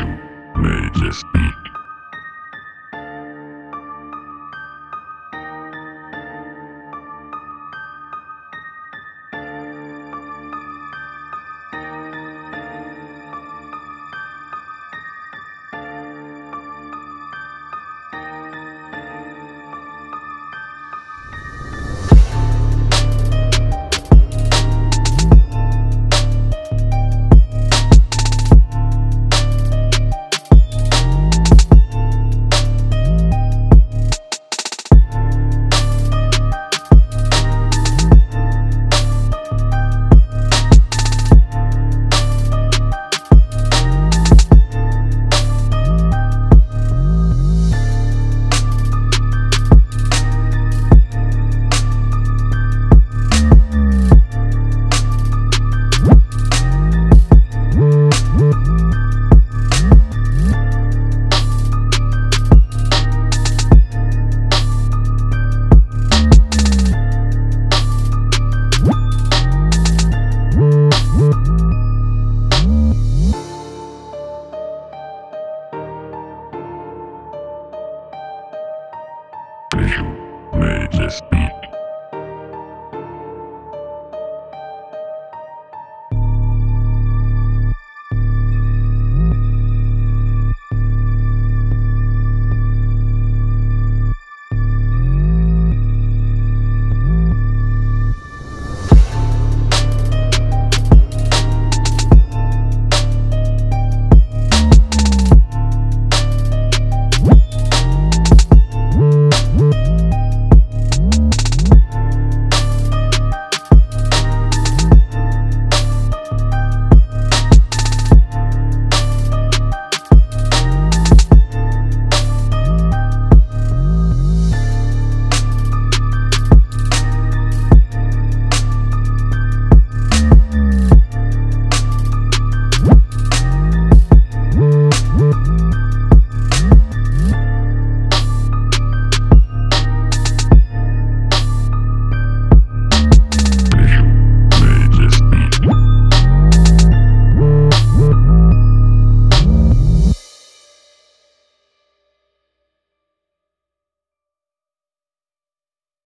you may this be.